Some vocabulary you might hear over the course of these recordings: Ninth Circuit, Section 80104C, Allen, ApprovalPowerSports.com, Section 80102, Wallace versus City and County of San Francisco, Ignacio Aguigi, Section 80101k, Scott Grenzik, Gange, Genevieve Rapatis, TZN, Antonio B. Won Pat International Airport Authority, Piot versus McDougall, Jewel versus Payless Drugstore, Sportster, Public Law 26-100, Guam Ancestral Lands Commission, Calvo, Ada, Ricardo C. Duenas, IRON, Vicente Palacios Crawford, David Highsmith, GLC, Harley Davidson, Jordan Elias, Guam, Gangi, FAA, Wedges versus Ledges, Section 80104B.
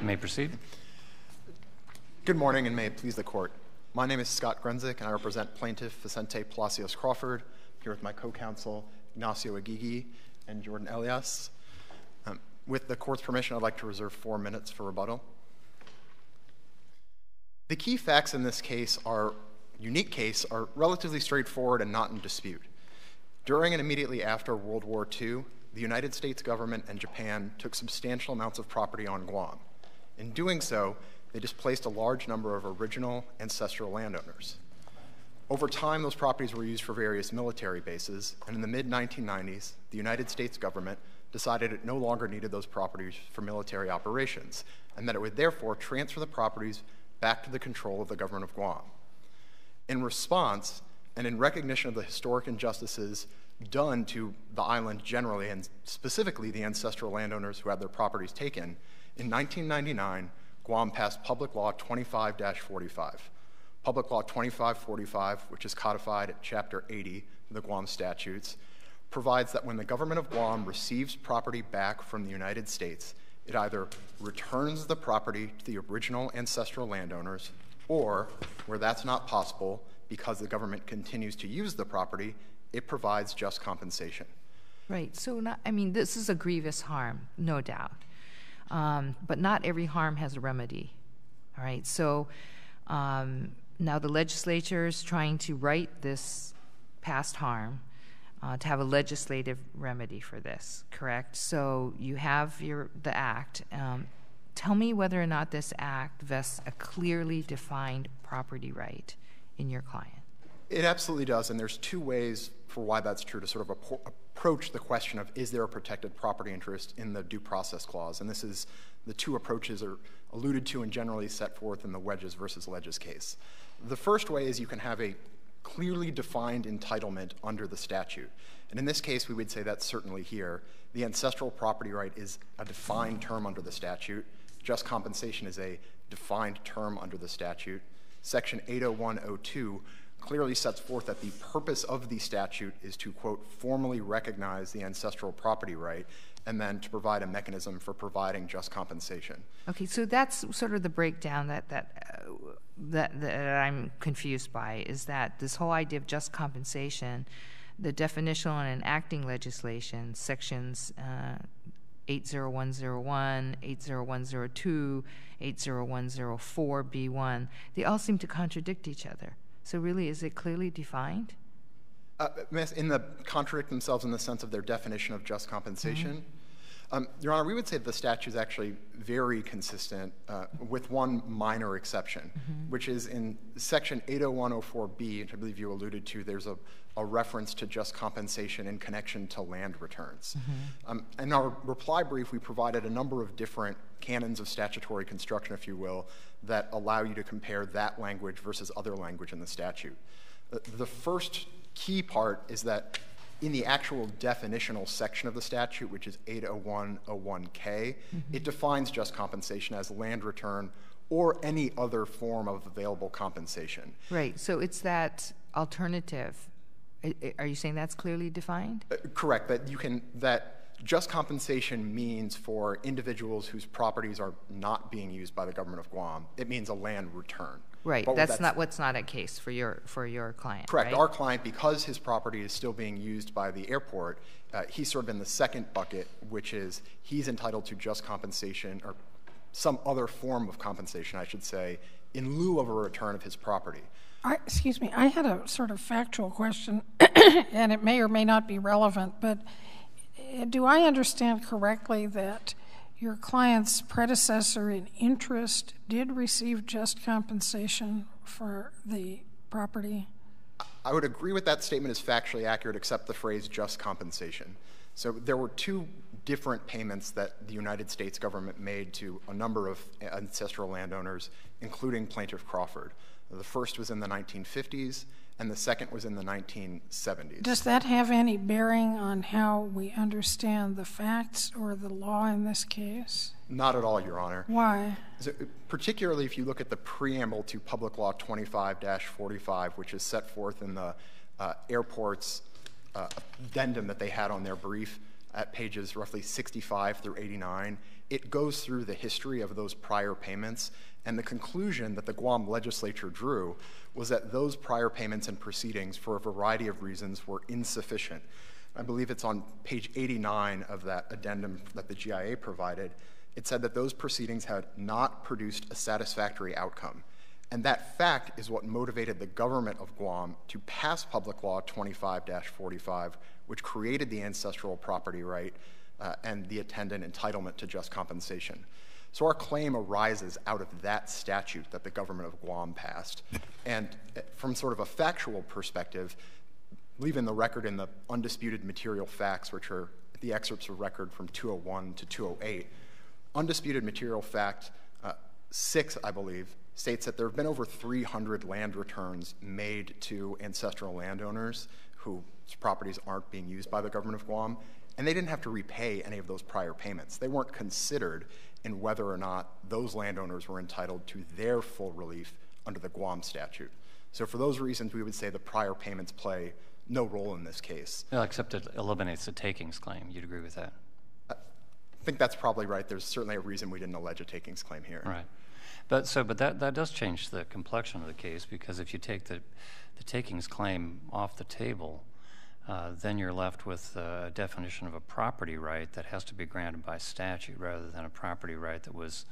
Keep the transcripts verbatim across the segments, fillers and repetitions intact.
You may proceed. Good morning, and may it please the court. My name is Scott Grenzik, and I represent plaintiff Vicente Palacios Crawford. I'm here with my co-counsel, Ignacio Aguigi, and Jordan Elias. Um, with the court's permission, I'd like to reserve four minutes for rebuttal. The key facts in this case are, unique case, are relatively straightforward and not in dispute. During and immediately after World War Two, the United States government and Japan took substantial amounts of property on Guam. In doing so, they displaced a large number of original ancestral landowners. Over time, those properties were used for various military bases, and in the mid nineteen nineties, the United States government decided it no longer needed those properties for military operations, and that it would therefore transfer the properties back to the control of the government of Guam. In response, and in recognition of the historic injustices done to the island generally, and specifically the ancestral landowners who had their properties taken, in nineteen ninety-nine, Guam passed Public Law twenty-five forty-five. Public Law twenty-five forty-five, which is codified at Chapter eighty of the Guam Statutes, provides that when the government of Guam receives property back from the United States, it either returns the property to the original ancestral landowners, or, where that's not possible because the government continues to use the property, it provides just compensation. Right. So, not, I mean, this is a grievous harm, no doubt. Um, but not every harm has a remedy, all right? So um, now the legislature is trying to right this past harm uh, to have a legislative remedy for this, correct? So you have your, the act. Um, tell me whether or not this act vests a clearly defined property right in your client. It absolutely does, and there's two ways for why that's true to sort of a approach the question of is there a protected property interest in the due process clause, and this is the two approaches are alluded to and generally set forth in the Wedges versus Ledges case. The first way is you can have a clearly defined entitlement under the statute, and in this case we would say that's certainly here. The ancestral property right is a defined term under the statute. Just compensation is a defined term under the statute. Section eight oh one oh two clearly sets forth that the purpose of the statute is to, quote, formally recognize the ancestral property right and then to provide a mechanism for providing just compensation. Okay, so that's sort of the breakdown that, that, uh, that, that I'm confused by, is that this whole idea of just compensation, the definition on enacting legislation, sections uh, eight oh one oh one, eight oh one oh two, eight oh one oh four B one, they all seem to contradict each other. So really, is it clearly defined? Uh, in the contradict themselves in the sense of their definition of just compensation? Mm-hmm. um, Your Honor, we would say that the statute is actually very consistent uh, with one minor exception, mm-hmm. which is in Section eight oh one oh four B, which I believe you alluded to, there's a, a reference to just compensation in connection to land returns. Mm-hmm. um, in our reply brief, we provided a number of different canons of statutory construction, if you will, that allow you to compare that language versus other language in the statute. The first key part is that in the actual definitional section of the statute, which is eight oh one oh one K, mm-hmm. it defines just compensation as land return or any other form of available compensation. Right, so it's that alternative. Are you saying that's clearly defined? Uh, correct, that you can, that just compensation means for individuals whose properties are not being used by the government of Guam, it means a land return. Right, that's, that's not what's not a case for your, for your client, correct, right? Our client, because his property is still being used by the airport, uh, he's sort of in the second bucket, which is he's entitled to just compensation or some other form of compensation, I should say, in lieu of a return of his property. I, excuse me, I had a sort of factual question, and it may or may not be relevant, but do I understand correctly that your client's predecessor in interest did receive just compensation for the property? I would agree with that statement as factually accurate, except the phrase just compensation. So there were two different payments that the United States government made to a number of ancestral landowners, including Plaintiff Crawford. The first was in the nineteen fifties. And the second was in the nineteen seventies. Does that have any bearing on how we understand the facts or the law in this case? Not at all, Your Honor. Why? So, particularly if you look at the preamble to Public Law twenty-five forty-five, which is set forth in the uh, airport's uh, addendum that they had on their brief. at pages roughly sixty-five through eighty-nine, it goes through the history of those prior payments, and the conclusion that the Guam legislature drew was that those prior payments and proceedings, for a variety of reasons, were insufficient. I believe it's on page eighty-nine of that addendum that the G I A provided. It said that those proceedings had not produced a satisfactory outcome. And that fact is what motivated the government of Guam to pass Public Law twenty-five forty-five, which created the ancestral property right uh, and the attendant entitlement to just compensation. So our claim arises out of that statute that the government of Guam passed. And from sort of a factual perspective, leaving the record in the undisputed material facts, which are the excerpts of record from two oh one to two oh eight, undisputed material fact uh, six, I believe, states that there have been over three hundred land returns made to ancestral landowners whose properties aren't being used by the government of Guam, and they didn't have to repay any of those prior payments. They weren't considered in whether or not those landowners were entitled to their full relief under the Guam statute. So for those reasons, we would say the prior payments play no role in this case. Well, except it eliminates the takings claim. You'd agree with that? I think that's probably right. There's certainly a reason we didn't allege a takings claim here. Right. But so, but that, that does change the complexion of the case, because if you take the, the takings claim off the table, uh, then you're left with a definition of a property right that has to be granted by statute rather than a property right that was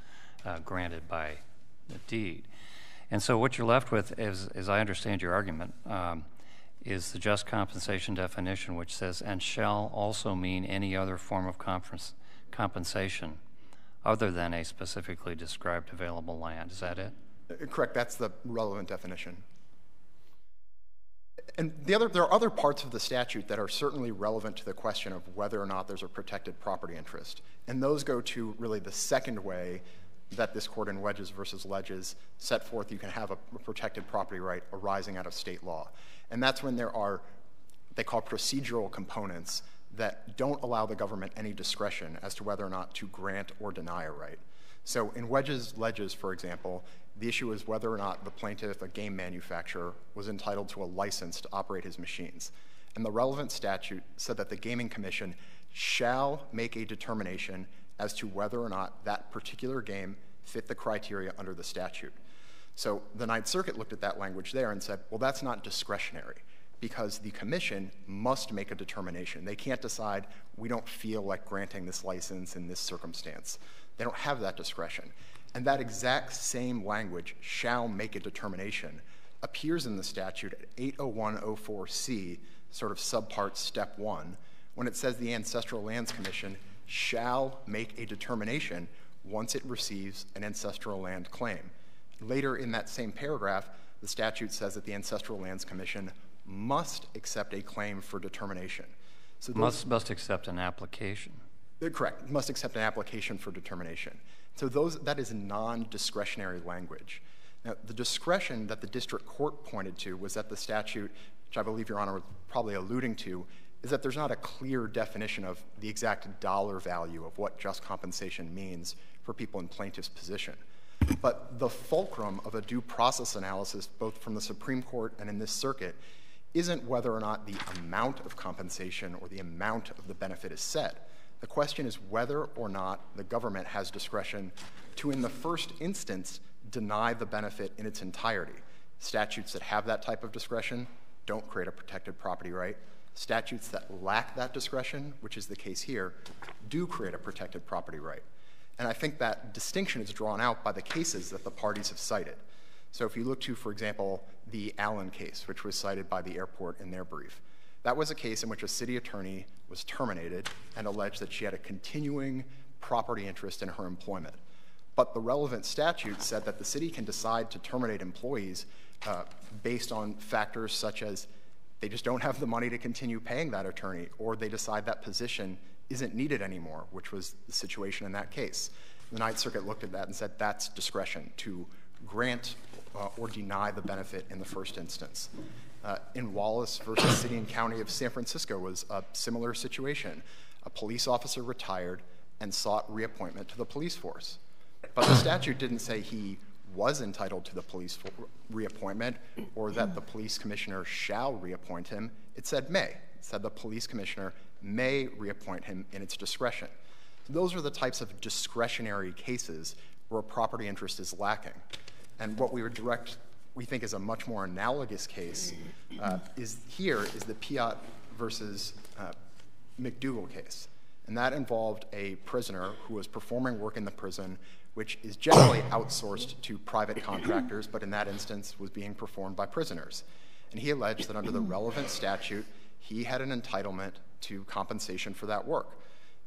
uh, granted by the deed. And so what you're left with, is, as I understand your argument, um, is the just compensation definition, which says, and shall also mean any other form of compensation other than a specifically described available land. Is that it? Correct. That's the relevant definition. And the other, there are other parts of the statute that are certainly relevant to the question of whether or not there's a protected property interest. And those go to really the second way that this court in Wedges versus Ledges set forth you can have a protected property right arising out of state law. And that's when there are, they call procedural components that don't allow the government any discretion as to whether or not to grant or deny a right. So in Wedges Ledges, for example, the issue is whether or not the plaintiff, a game manufacturer, was entitled to a license to operate his machines. And the relevant statute said that the Gaming Commission shall make a determination as to whether or not that particular game fit the criteria under the statute. So the Ninth Circuit looked at that language there and said, well, that's not discretionary, because the commission must make a determination. They can't decide, we don't feel like granting this license in this circumstance. They don't have that discretion. And that exact same language, shall make a determination, appears in the statute at eight oh one oh four C, sort of subpart step one, when it says the Ancestral Lands Commission shall make a determination once it receives an ancestral land claim. Later in that same paragraph, the statute says that the Ancestral Lands Commission must accept a claim for determination. So must, must accept an application. Correct, must accept an application for determination. So those, that is non-discretionary language. Now, the discretion that the district court pointed to was that the statute, which I believe Your Honor was probably alluding to, is that there's not a clear definition of the exact dollar value of what just compensation means for people in plaintiff's position. But the fulcrum of a due process analysis, both from the Supreme Court and in this circuit, isn't whether or not the amount of compensation or the amount of the benefit is set. The question is whether or not the government has discretion to, in the first instance, deny the benefit in its entirety. Statutes that have that type of discretion don't create a protected property right. Statutes that lack that discretion, which is the case here, do create a protected property right. And I think that distinction is drawn out by the cases that the parties have cited. So if you look to, for example, the Allen case, which was cited by the airport in their brief, that was a case in which a city attorney was terminated and alleged that she had a continuing property interest in her employment. But the relevant statute said that the city can decide to terminate employees uh, based on factors such as they just don't have the money to continue paying that attorney, or they decide that position isn't needed anymore, which was the situation in that case. The Ninth Circuit looked at that and said that's discretion to grant Uh, or deny the benefit in the first instance. Uh, in Wallace versus City and County of San Francisco was a similar situation. A police officer retired and sought reappointment to the police force. But the statute didn't say he was entitled to the police for reappointment or that the police commissioner shall reappoint him. It said may. It said the police commissioner may reappoint him in its discretion. So those are the types of discretionary cases where a property interest is lacking. And what we would direct, we think, is a much more analogous case uh, is here is the Piot versus uh, McDougall case. And that involved a prisoner who was performing work in the prison, which is generally outsourced to private contractors, but in that instance was being performed by prisoners. And he alleged that under the relevant statute, he had an entitlement to compensation for that work.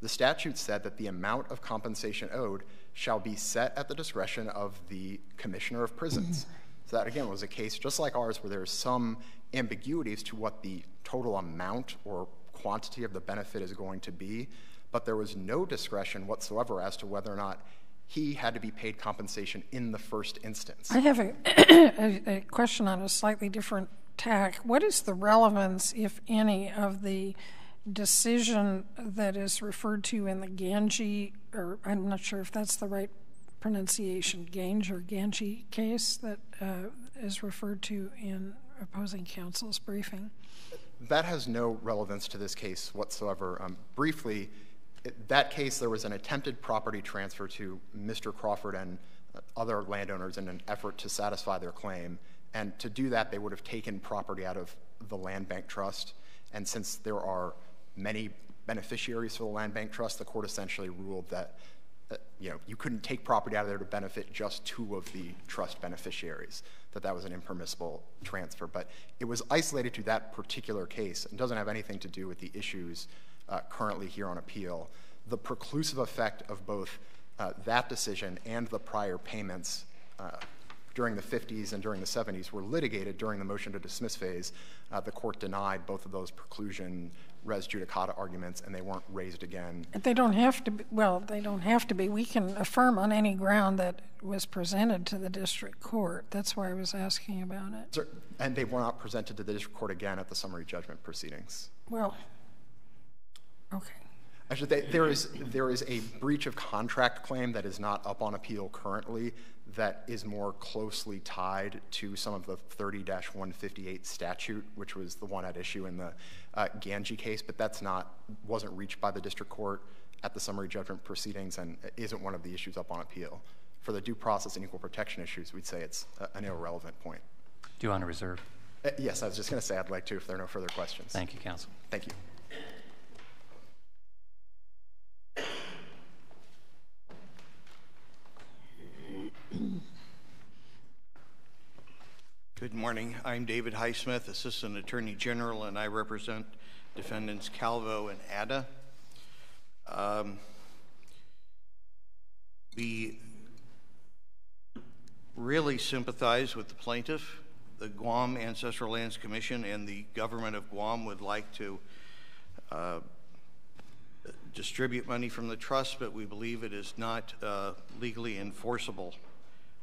The statute said that the amount of compensation owed shall be set at the discretion of the Commissioner of Prisons. So that, again, was a case just like ours where there is some ambiguities to what the total amount or quantity of the benefit is going to be, but there was no discretion whatsoever as to whether or not he had to be paid compensation in the first instance. I have a, a, a question on a slightly different tack. What is the relevance, if any, of the decision that is referred to in the Gange, or I'm not sure if that's the right pronunciation, Gange or Gangi case that uh, is referred to in opposing counsel's briefing? That has no relevance to this case whatsoever. Um, briefly, it, that case, there was an attempted property transfer to Mister Crawford and uh, other landowners in an effort to satisfy their claim. And to do that, they would have taken property out of the land bank trust. And since there are many beneficiaries for the land bank trust, the court essentially ruled that uh, you know, you couldn't take property out of there to benefit just two of the trust beneficiaries, that that was an impermissible transfer. But it was isolated to that particular case and doesn't have anything to do with the issues uh, currently here on appeal. The preclusive effect of both uh, that decision and the prior payments uh, during the fifties and during the seventies were litigated during the motion to dismiss phase. Uh, the court denied both of those preclusion res judicata arguments, and they weren't raised again. They don't have to be. Well, they don't have to be. We can affirm on any ground that was presented to the district court. That's why I was asking about it. And they were not presented to the district court again at the summary judgment proceedings. Well, okay. Actually, they, there is there is a breach of contract claim that is not up on appeal currently that is more closely tied to some of the thirty dash one fifty-eight statute, which was the one at issue in the uh, Gangi case, but that's not, wasn't reached by the district court at the summary judgment proceedings and isn't one of the issues up on appeal. For the due process and equal protection issues, we'd say it's uh, an irrelevant point. Do you want to reserve? Uh, yes, I was just gonna say I'd like to if there are no further questions. Thank you, counsel. Thank you. Good morning. I'm David Highsmith, Assistant Attorney General, and I represent defendants Calvo and Ada. Um, we really sympathize with the plaintiff. The Guam Ancestral Lands Commission and the government of Guam would like to uh, distribute money from the trust, but we believe it is not uh, legally enforceable.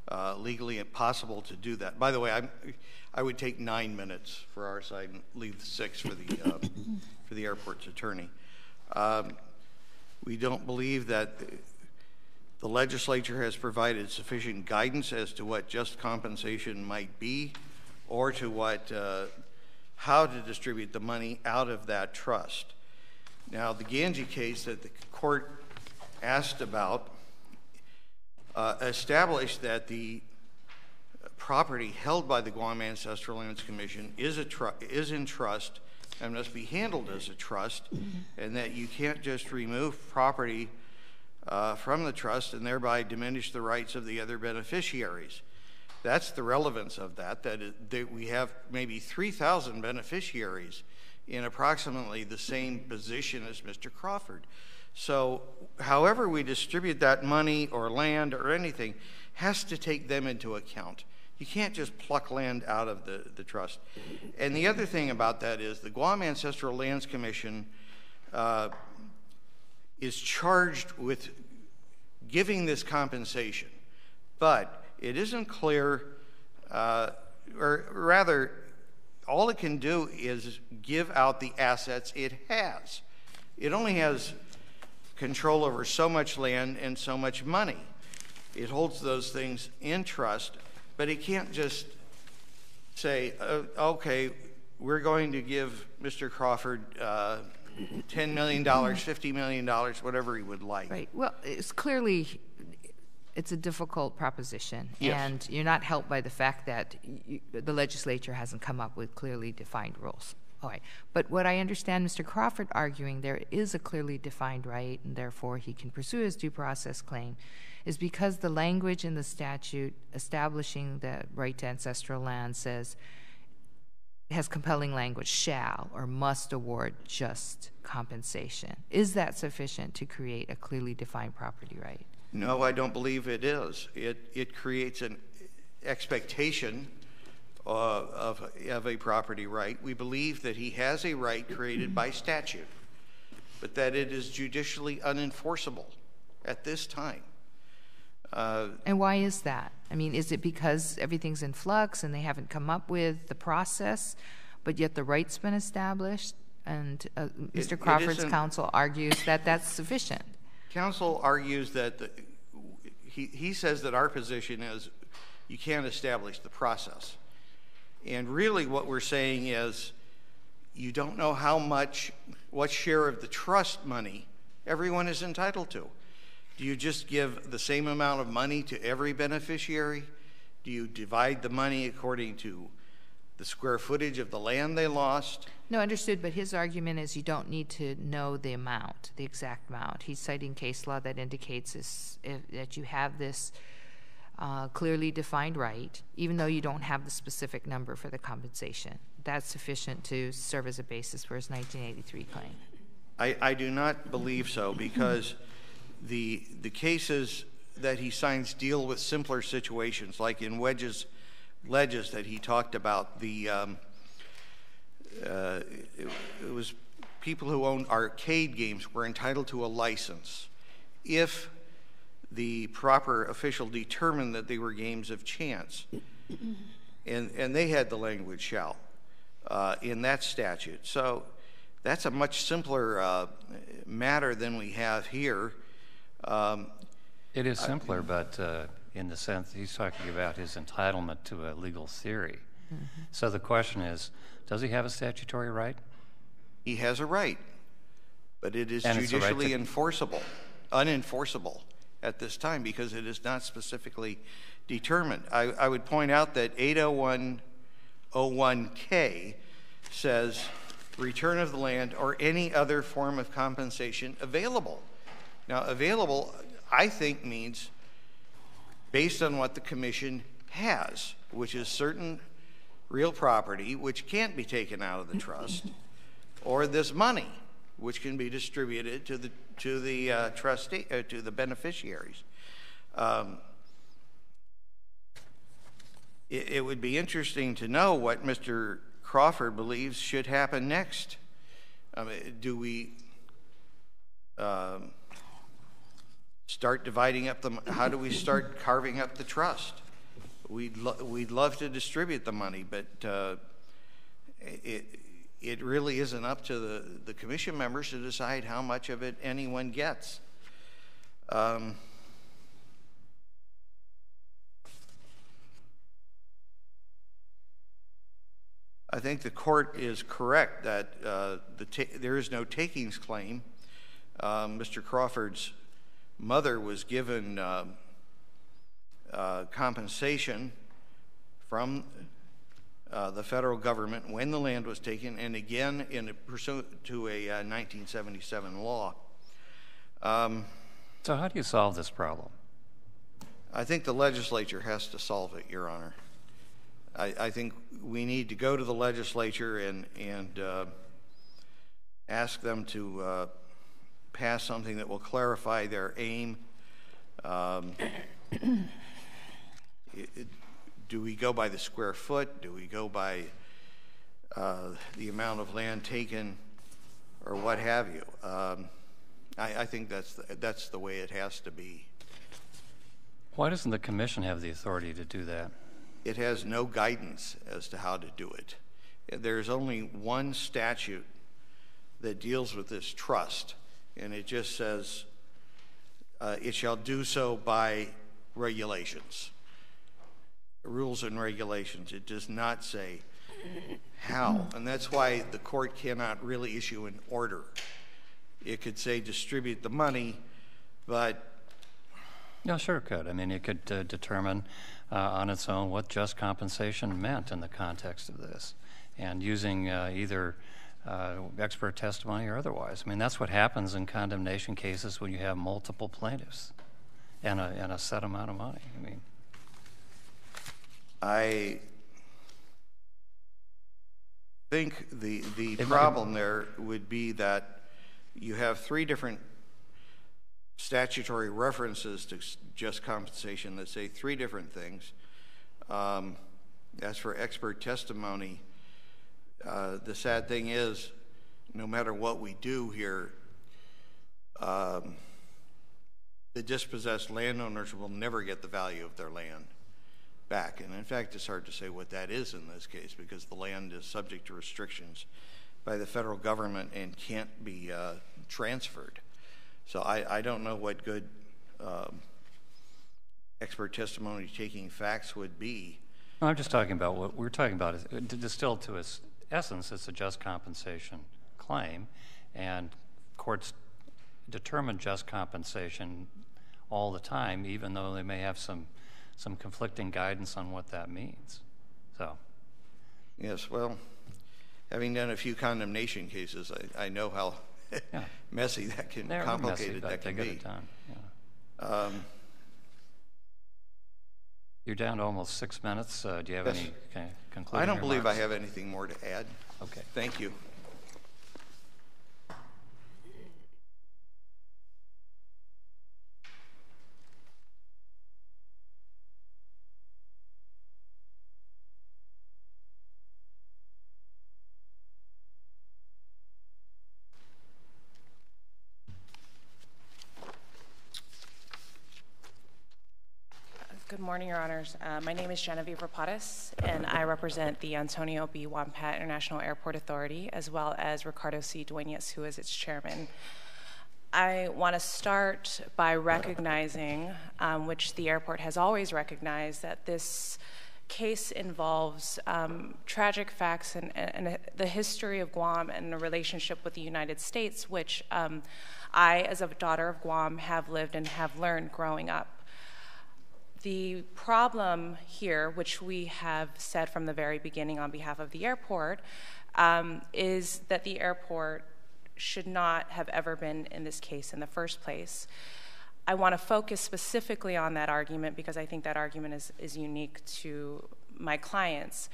Uh, legally impossible to do that. By the way, I'm, I would take nine minutes for our side and leave the six for the, uh, for the airport's attorney. Um, we don't believe that the, the legislature has provided sufficient guidance as to what just compensation might be or to what, uh, how to distribute the money out of that trust. Now, the Gangi case that the court asked about Uh, established that the property held by the Guam Ancestral Lands Commission is, a tru is in trust and must be handled as a trust, and that you can't just remove property uh, from the trust and thereby diminish the rights of the other beneficiaries. That's the relevance of that, that, is, that we have maybe three thousand beneficiaries in approximately the same position as Mister Crawford. So however we distribute that money or land or anything has to take them into account. You can't just pluck land out of the, the trust. And the other thing about that is the Guam Ancestral Lands Commission uh, is charged with giving this compensation, but it isn't clear, uh, or rather, all it can do is give out the assets it has. It only has control over so much land and so much money. It holds those things in trust, but it can't just say, uh, okay, we're going to give Mister Crawford uh, ten million dollars, fifty million dollars, whatever he would like. Right. Well, it's clearly it's a difficult proposition. Yes. And you're not helped by the fact that you, the legislature hasn't come up with clearly defined rules. All right. But what I understand Mister Crawford arguing, there is a clearly defined right, and therefore he can pursue his due process claim, is because the language in the statute establishing the right to ancestral land says, has compelling language, shall or must award just compensation. Is that sufficient to create a clearly defined property right? No, I don't believe it is. It, it creates an expectation uh, of, of a property right. We believe that he has a right created by statute, but that it is judicially unenforceable at this time. Uh, and why is that? I mean, is it because everything's in flux and they haven't come up with the process, but yet the right's been established? And uh, Mister It, Crawford's it counsel argues that that's sufficient. Counsel argues that the, he, he says that our position is you can't establish the process. And really what we're saying is you don't know how much, what share of the trust money everyone is entitled to. Do you just give the same amount of money to every beneficiary? Do you divide the money according to the square footage of the land they lost? No, understood, but his argument is you don't need to know the amount, the exact amount. He's citing case law that indicates this, if, that you have this uh, clearly defined right, even though you don't have the specific number for the compensation. That's sufficient to serve as a basis for his nineteen eighty-three claim. I, I do not believe so, because The, the cases that he signs deal with simpler situations, like in Wedges, Ledges that he talked about. The, um, uh, it, it was people who owned arcade games were entitled to a license if the proper official determined that they were games of chance. And, and they had the language shall uh, in that statute. So that's a much simpler uh, matter than we have here. Um, it is simpler, I, but uh, in the sense he's talking about his entitlement to a legal theory. Mm-hmm. So the question is, does he have a statutory right? He has a right, but it is and judicially right to... enforceable, unenforceable at this time because it is not specifically determined. I, I would point out that eight oh one oh one K says return of the land or any other form of compensation available. Now, available, I think, means based on what the commission has, which is certain real property, which can't be taken out of the trust, or this money, which can be distributed to the to the uh, trustee uh, to the beneficiaries. Um, it, it would be interesting to know what Mister Crawford believes should happen next. Um, do we? Um, Start dividing up the. How do we start carving up the trust? We'd lo we'd love to distribute the money, but uh, it it really isn't up to the the commission members to decide how much of it anyone gets. Um, I think the court is correct that uh, the ta there is no takings claim. Uh, Mister Crawford's mother was given uh, uh, compensation from uh, the federal government when the land was taken, and again in a pursuant to a uh, nineteen seventy-seven law. Um, so how do you solve this problem? I think the legislature has to solve it, Your Honor. I, I think we need to go to the legislature and, and uh, ask them to uh, pass something that will clarify their aim. Um, it, it, do we go by the square foot? Do we go by uh, the amount of land taken, or what have you? Um, I, I think that's the, that's the way it has to be. Why doesn't the commission have the authority to do that? It has no guidance as to how to do it. There's only one statute that deals with this trust, and it just says, uh, it shall do so by regulations, rules and regulations. It does not say how? And that's why the court cannot really issue an order. It could say distribute the money, but... Yeah, sure it could. I mean, it could uh, determine uh, on its own what just compensation meant in the context of this, and using uh, either uh, expert testimony or otherwise. I mean, that's what happens in condemnation cases when you have multiple plaintiffs and a, and a set amount of money. I mean, I think the, the problem could, there would be that you have three different statutory references to just compensation that say three different things. Um, as for expert testimony, uh, the sad thing is, no matter what we do here, um, the dispossessed landowners will never get the value of their land back. And in fact, it's hard to say what that is in this case, because the land is subject to restrictions by the federal government and can't be uh, transferred. So I, I don't know what good um, expert testimony taking facts would be. No, I'm just talking about what we're talking about. Is, distilled to its essence, it's a just compensation claim, and courts determine just compensation all the time, even though they may have some some conflicting guidance on what that means. So. Yes, well, having done a few condemnation cases, I, I know how yeah. messy that can, They're complicated messy, that can be. Time. Yeah. Um, You're down to almost six minutes. Uh, do you have yes. any okay, concluding I don't remarks? believe I have anything more to add. Okay. Thank you. Good morning, Your Honors. Uh, my name is Genevieve Rapatis, and I represent the Antonio B. Won Pat International Airport Authority, as well as Ricardo C. Duenas, who is its chairman. I want to start by recognizing, um, which the airport has always recognized, that this case involves um, tragic facts and, and the history of Guam and the relationship with the United States, which um, I, as a daughter of Guam, have lived and have learned growing up. The problem here, which we have said from the very beginning on behalf of the airport, um, is that the airport should not have ever been in this case in the first place. I want to focus specifically on that argument because I think that argument is, is unique to my clients.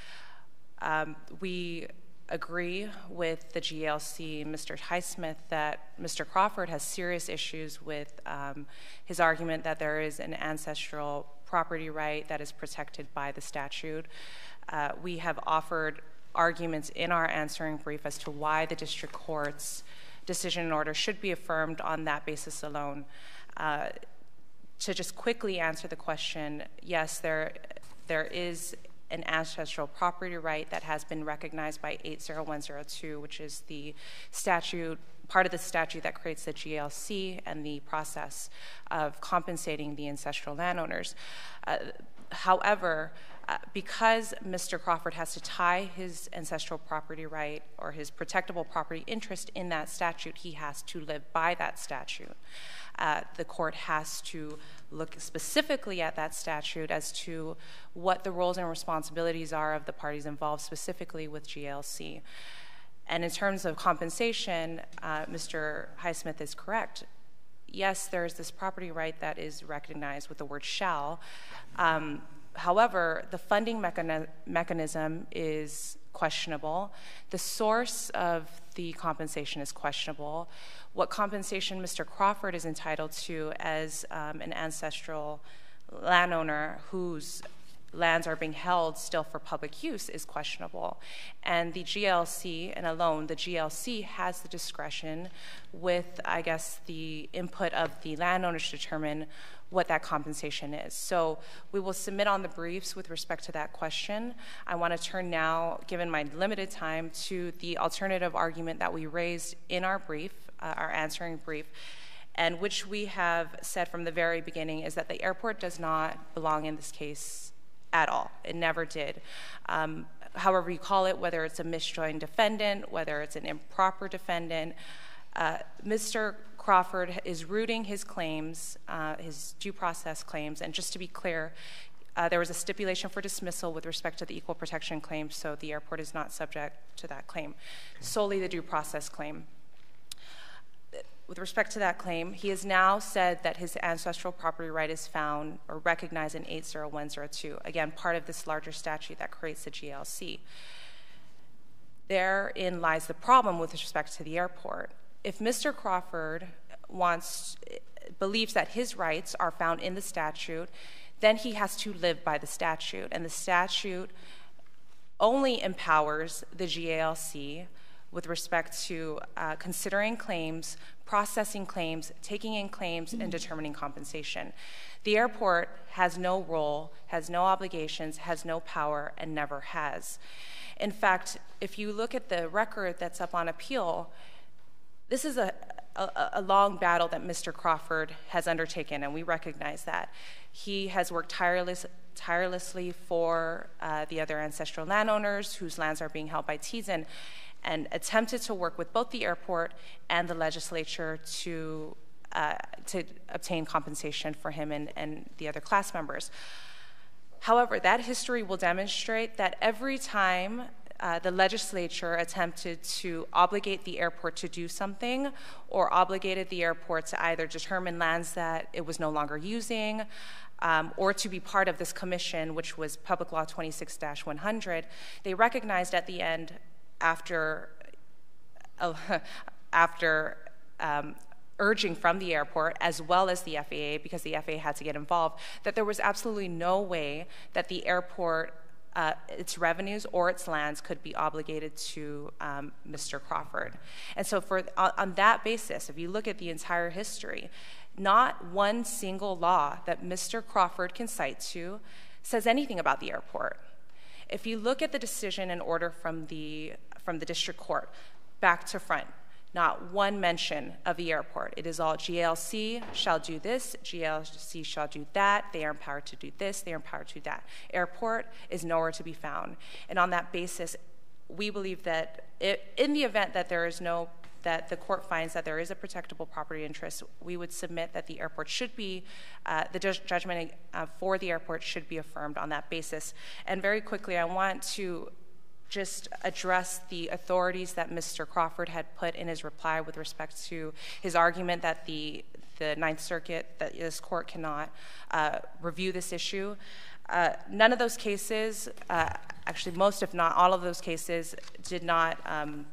Um, we agree with the G L C, Mister Highsmith, that Mister Crawford has serious issues with um, his argument that there is an ancestral property right that is protected by the statute. Uh, we have offered arguments in our answering brief as to why the district court's decision and order should be affirmed on that basis alone. Uh, to just quickly answer the question, yes, there, there is an ancestral property right that has been recognized by eight oh one oh two, which is the statute, part of the statute that creates the G L C and the process of compensating the ancestral landowners. Uh, however, uh, because Mister Crawford has to tie his ancestral property right or his protectable property interest in that statute, he has to live by that statute. Uh, the court has to look specifically at that statute as to what the roles and responsibilities are of the parties involved, specifically with G L C. And in terms of compensation, uh, Mister Highsmith is correct. Yes, there's this property right that is recognized with the word shall. Um, however, the funding mechani- mechanism is questionable. The source of the compensation is questionable. What compensation Mister Crawford is entitled to as um, an ancestral landowner whose lands are being held still for public use is questionable. And the G L C, and alone the G L C, has the discretion with, I guess, the input of the landowners to determine what that compensation is. So we will submit on the briefs with respect to that question. I want to turn now, given my limited time, to the alternative argument that we raised in our brief, uh, our answering brief, and which we have said from the very beginning is that the airport does not belong in this case at all. It never did. Um, however you call it, whether it's a misjoined defendant, whether it's an improper defendant, uh, Mister Crawford is rooting his claims, uh, his due process claims, and just to be clear, uh, there was a stipulation for dismissal with respect to the equal protection claim, so the airport is not subject to that claim, solely the due process claim. With respect to that claim, he has now said that his ancestral property right is found or recognized in eight oh one oh two, again, part of this larger statute that creates the G L C. Therein lies the problem with respect to the airport. If Mister Crawford wants, believes that his rights are found in the statute, then he has to live by the statute, and the statute only empowers the G L C with respect to uh, considering claims, processing claims, taking in claims, and determining compensation. The airport has no role, has no obligations, has no power, and never has. In fact, if you look at the record that's up on appeal, this is a, a, a long battle that Mister Crawford has undertaken, and we recognize that. He has worked tireless, tirelessly for uh, the other ancestral landowners whose lands are being held by T Z N, and attempted to work with both the airport and the legislature to uh, to obtain compensation for him and, and the other class members. However, that history will demonstrate that every time uh, the legislature attempted to obligate the airport to do something, or obligated the airport to either determine lands that it was no longer using, Um, or to be part of this commission, which was Public Law twenty-six dash one hundred, they recognized at the end, after, uh, after um, urging from the airport as well as the F A A, because the F A A had to get involved, that there was absolutely no way that the airport, uh, its revenues or its lands, could be obligated to um, Mister Crawford. And so for, on, on that basis, if you look at the entire history, not one single law that Mister Crawford can cite to says anything about the airport. If you look at the decision and order from the, from the district court, back to front, not one mention of the airport. It is all G L C shall do this, G L C shall do that, they are empowered to do this, they are empowered to do that. Airport is nowhere to be found. And on that basis, we believe that it, in the event that there is no that the court finds that there is a protectable property interest, we would submit that the airport should be, uh, the ju judgment uh, for the airport should be affirmed on that basis. And very quickly, I want to just address the authorities that Mister Crawford had put in his reply with respect to his argument that the, the Ninth Circuit, that this court cannot uh, review this issue. Uh, none of those cases, uh, actually most if not all of those cases, did not, um,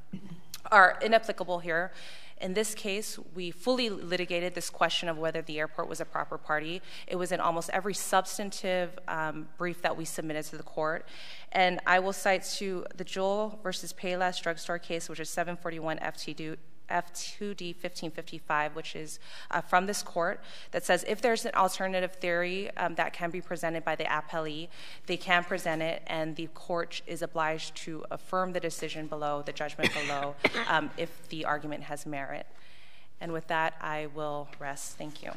are inapplicable here. In this case, we fully litigated this question of whether the airport was a proper party. It was in almost every substantive um, brief that we submitted to the court. And I will cite to the Jewel versus Payless Drugstore case, which is seven forty-one F two D fifteen fifty-five, which is uh, from this court, that says if there's an alternative theory um, that can be presented by the appellee, they can present it, and the court is obliged to affirm the decision below, the judgment below, um, if the argument has merit. And with that, I will rest. Thank you.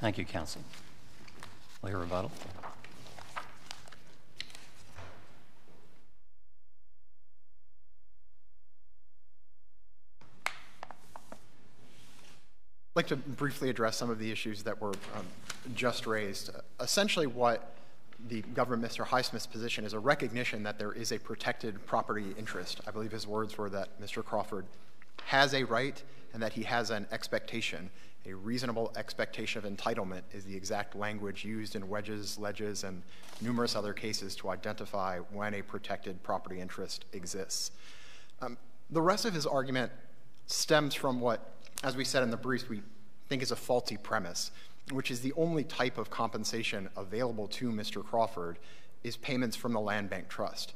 Thank you, counsel. We'll hear rebuttal. I'd like to briefly address some of the issues that were um, just raised. Essentially what the government, Mister Highsmith's position, is a recognition that there is a protected property interest. I believe his words were that Mister Crawford has a right and that he has an expectation. A reasonable expectation of entitlement is the exact language used in Wedges, Ledges, and numerous other cases to identify when a protected property interest exists. Um, the rest of his argument stems from what, as we said in the briefs, we think is a faulty premise, which is the only type of compensation available to Mister Crawford is payments from the Land Bank Trust.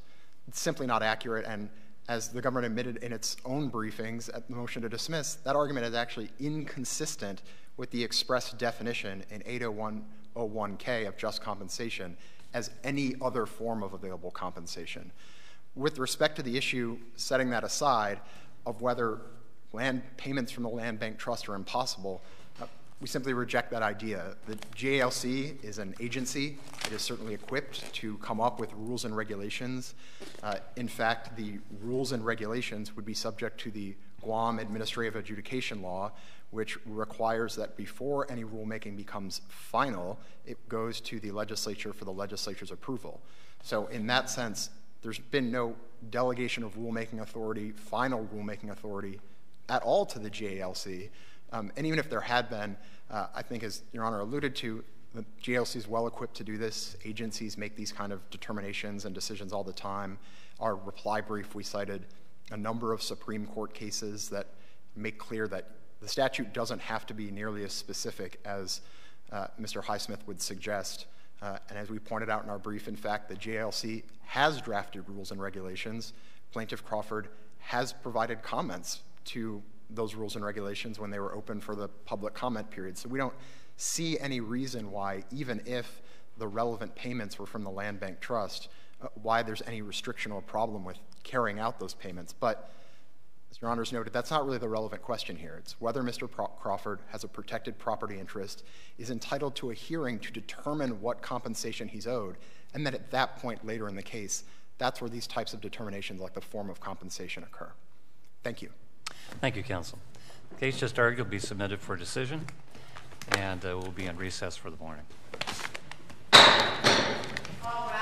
It's simply not accurate, and as the government admitted in its own briefings at the motion to dismiss, that argument is actually inconsistent with the express definition in eight oh one oh one K of just compensation as any other form of available compensation. With respect to the issue, setting that aside, of whether land payments from the Land Bank Trust are impossible, uh, we simply reject that idea. The G A L C is an agency. It is certainly equipped to come up with rules and regulations. Uh, in fact, the rules and regulations would be subject to the Guam Administrative Adjudication Law, which requires that before any rulemaking becomes final, it goes to the legislature for the legislature's approval. So in that sense, there's been no delegation of rulemaking authority, final rulemaking authority, at all to the G A L C. Um, and even if there had been, uh, I think as Your Honor alluded to, the G A L C is well equipped to do this. Agencies make these kind of determinations and decisions all the time. Our reply brief, we cited a number of Supreme Court cases that make clear that the statute doesn't have to be nearly as specific as uh, Mister Highsmith would suggest. Uh, and as we pointed out in our brief, in fact, the G A L C has drafted rules and regulations. Plaintiff Crawford has provided comments to those rules and regulations when they were open for the public comment period. So we don't see any reason why, even if the relevant payments were from the Land Bank Trust, uh, why there's any restriction or problem with carrying out those payments. But as Your Honor's noted, that's not really the relevant question here. It's whether Mister Pro- Crawford has a protected property interest, is entitled to a hearing to determine what compensation he's owed, and then at that point later in the case, that's where these types of determinations like the form of compensation occur. Thank you. Thank you, counsel. The case just argued will be submitted for decision, and uh, we'll be in recess for the morning. All right.